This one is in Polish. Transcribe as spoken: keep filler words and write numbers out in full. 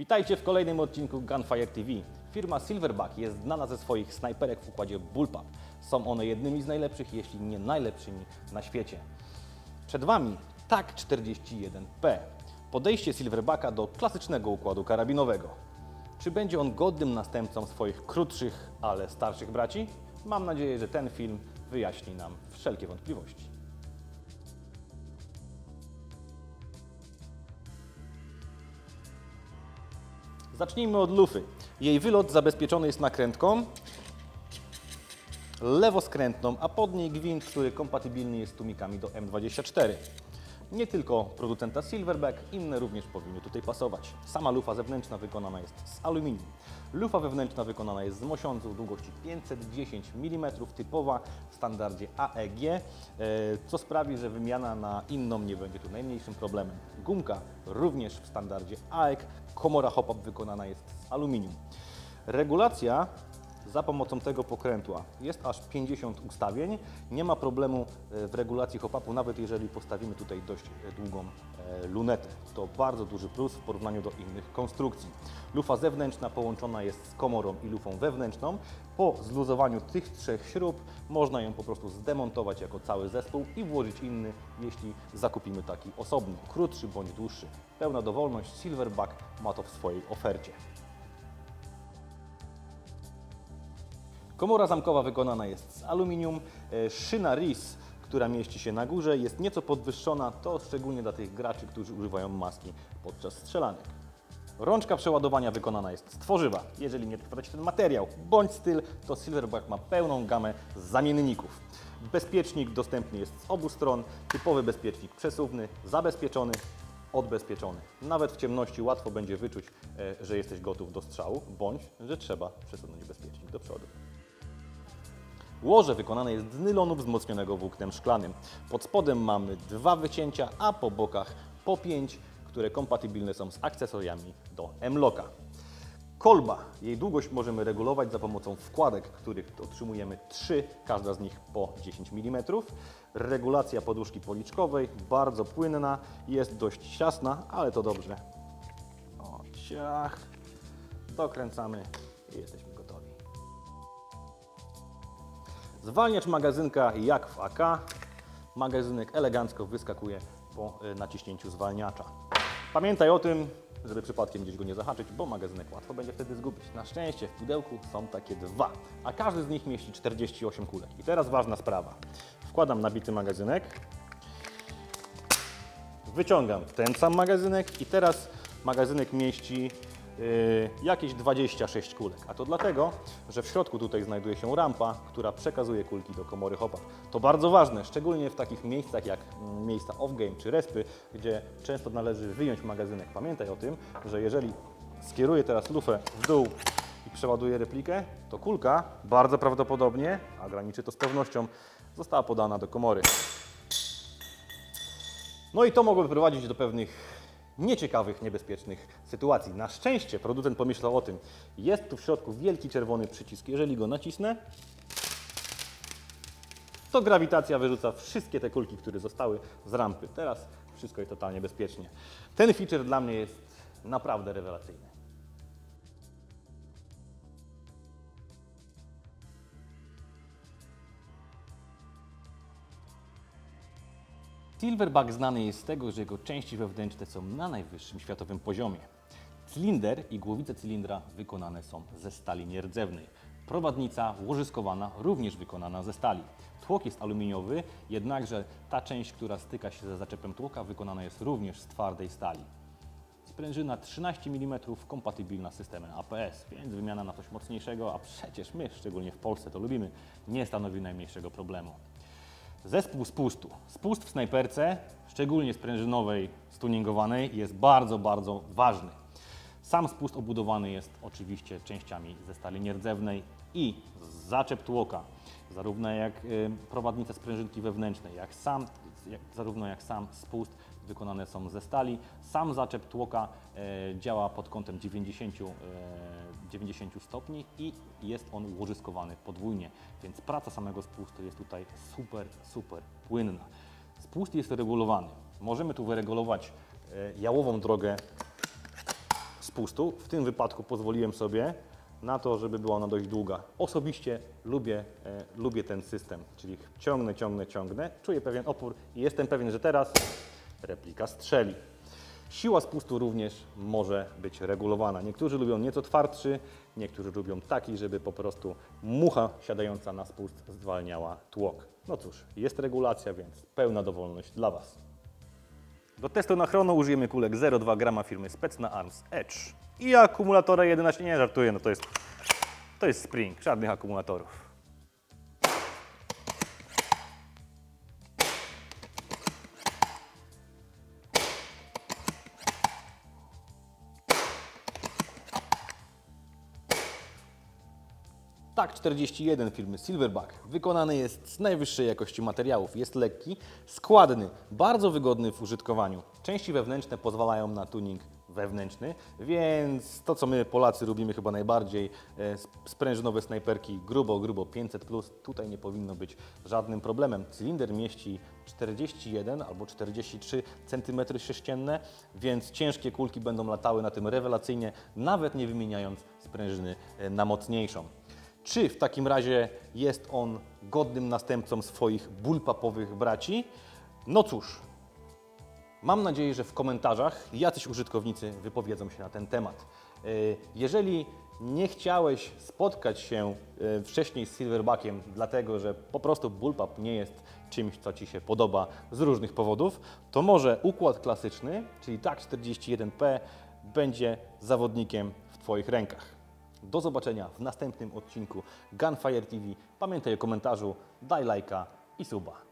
Witajcie w kolejnym odcinku Gunfire T V. Firma Silverback jest znana ze swoich snajperek w układzie bullpup. Są one jednymi z najlepszych, jeśli nie najlepszymi na świecie. Przed Wami T A C czterdzieści jeden P. Podejście Silverbacka do klasycznego układu karabinowego. Czy będzie on godnym następcą swoich krótszych, ale starszych braci? Mam nadzieję, że ten film wyjaśni nam wszelkie wątpliwości. Zacznijmy od lufy. Jej wylot zabezpieczony jest nakrętką lewoskrętną, a pod niej gwint, który kompatybilny jest z tłumikami do M dwadzieścia cztery. Nie tylko producenta Silverback, inne również powinny tutaj pasować. Sama lufa zewnętrzna wykonana jest z aluminium. Lufa wewnętrzna wykonana jest z mosiądzu długości pięćset dziesięć milimetrów, typowa w standardzie A E G, co sprawi, że wymiana na inną nie będzie tu najmniejszym problemem. Gumka również w standardzie A E G, komora Hop-Up wykonana jest z aluminium. Regulacja za pomocą tego pokrętła jest aż pięćdziesiąt ustawień. Nie ma problemu w regulacji hop-upu, nawet jeżeli postawimy tutaj dość długą lunetę. To bardzo duży plus w porównaniu do innych konstrukcji. Lufa zewnętrzna połączona jest z komorą i lufą wewnętrzną. Po zluzowaniu tych trzech śrub można ją po prostu zdemontować jako cały zespół i włożyć inny, jeśli zakupimy taki osobny, krótszy bądź dłuższy. Pełna dowolność, Silverback ma to w swojej ofercie. Komora zamkowa wykonana jest z aluminium, szyna R I S, która mieści się na górze, jest nieco podwyższona, to szczególnie dla tych graczy, którzy używają maski podczas strzelanek. Rączka przeładowania wykonana jest z tworzywa. Jeżeli nie trwacie ten materiał bądź styl, to Silverback ma pełną gamę zamienników. Bezpiecznik dostępny jest z obu stron, typowy bezpiecznik przesuwny, zabezpieczony, odbezpieczony. Nawet w ciemności łatwo będzie wyczuć, że jesteś gotów do strzału bądź, że trzeba przesunąć bezpiecznik do przodu. Łoże wykonane jest z nylonu wzmocnionego włóknem szklanym. Pod spodem mamy dwa wycięcia, a po bokach po pięć, które kompatybilne są z akcesoriami do M-Locka. Kolba. Jej długość możemy regulować za pomocą wkładek, których otrzymujemy trzy, każda z nich po dziesięć milimetrów. Regulacja poduszki policzkowej, bardzo płynna, jest dość ciasna, ale to dobrze. O, ciach. Dokręcamy i jesteśmy gotowi. Zwalniacz magazynka jak w A K. Magazynek elegancko wyskakuje po naciśnięciu zwalniacza. Pamiętaj o tym, żeby przypadkiem gdzieś go nie zahaczyć, bo magazynek łatwo będzie wtedy zgubić. Na szczęście w pudełku są takie dwa, a każdy z nich mieści czterdzieści osiem kulek. I teraz ważna sprawa. Wkładam nabity magazynek, wyciągam ten sam magazynek i teraz magazynek mieści Yy, jakieś dwadzieścia sześć kulek, a to dlatego, że w środku tutaj znajduje się rampa, która przekazuje kulki do komory hop-up. To bardzo ważne, szczególnie w takich miejscach jak miejsca off-game czy respy, gdzie często należy wyjąć magazynek. Pamiętaj o tym, że jeżeli skieruję teraz lufę w dół i przeładuję replikę, to kulka bardzo prawdopodobnie, a graniczy to z pewnością, została podana do komory. No i to mogłoby prowadzić do pewnych nieciekawych, niebezpiecznych sytuacji. Na szczęście producent pomyślał o tym. Jest tu w środku wielki czerwony przycisk. Jeżeli go nacisnę, to grawitacja wyrzuca wszystkie te kulki, które zostały z rampy. Teraz wszystko jest totalnie bezpiecznie. Ten feature dla mnie jest naprawdę rewelacyjny. Silverback znany jest z tego, że jego części wewnętrzne są na najwyższym światowym poziomie. Cylinder i głowice cylindra wykonane są ze stali nierdzewnej. Prowadnica łożyskowana również wykonana ze stali. Tłok jest aluminiowy, jednakże ta część, która styka się ze zaczepem tłoka, wykonana jest również z twardej stali. Sprężyna trzynaście milimetrów, kompatybilna z systemem A P S, więc wymiana na coś mocniejszego, a przecież my, szczególnie w Polsce to lubimy, nie stanowi najmniejszego problemu. Zespół spustu. Spust w snajperce, szczególnie sprężynowej, stuningowanej, jest bardzo, bardzo ważny. Sam spust obudowany jest oczywiście częściami ze stali nierdzewnej i zaczep tłoka, zarówno jak prowadnica sprężynki wewnętrznej, jak sam, jak, zarówno jak sam spust wykonane są ze stali. Sam zaczep tłoka e, działa pod kątem dziewięćdziesiąt stopni i jest on łożyskowany podwójnie, więc praca samego spustu jest tutaj super, super płynna. Spust jest regulowany. Możemy tu wyregulować e, jałową drogę spustu. W tym wypadku pozwoliłem sobie na to, żeby była ona dość długa. Osobiście lubię, e, lubię ten system, czyli ciągnę, ciągnę, ciągnę, czuję pewien opór i jestem pewien, że teraz replika strzeli. Siła spustu również może być regulowana. Niektórzy lubią nieco twardszy, niektórzy lubią taki, żeby po prostu mucha siadająca na spust zwalniała tłok. No cóż, jest regulacja, więc pełna dowolność dla Was. Do testu na chrono użyjemy kulek zero przecinek dwa grama firmy Specna Arms Edge i akumulatora jedenaście, nie żartuję, no to jest, to jest spring, żadnych akumulatorów. T A C czterdzieści jeden firmy Silverback wykonany jest z najwyższej jakości materiałów. Jest lekki, składny, bardzo wygodny w użytkowaniu. Części wewnętrzne pozwalają na tuning wewnętrzny, więc to, co my Polacy lubimy chyba najbardziej, sprężynowe snajperki grubo, grubo pięćset plus, tutaj nie powinno być żadnym problemem. Cylinder mieści czterdzieści jeden albo czterdzieści trzy centymetry sześcienne, więc ciężkie kulki będą latały na tym rewelacyjnie, nawet nie wymieniając sprężyny na mocniejszą. Czy w takim razie jest on godnym następcą swoich bullpupowych braci? No cóż, mam nadzieję, że w komentarzach jacyś użytkownicy wypowiedzą się na ten temat. Jeżeli nie chciałeś spotkać się wcześniej z Silverbackiem, dlatego że po prostu bullpup nie jest czymś, co Ci się podoba z różnych powodów, to może układ klasyczny, czyli T A C czterdzieści jeden P, będzie zawodnikiem w Twoich rękach. Do zobaczenia w następnym odcinku Gunfire T V. Pamiętaj o komentarzu, daj lajka i suba.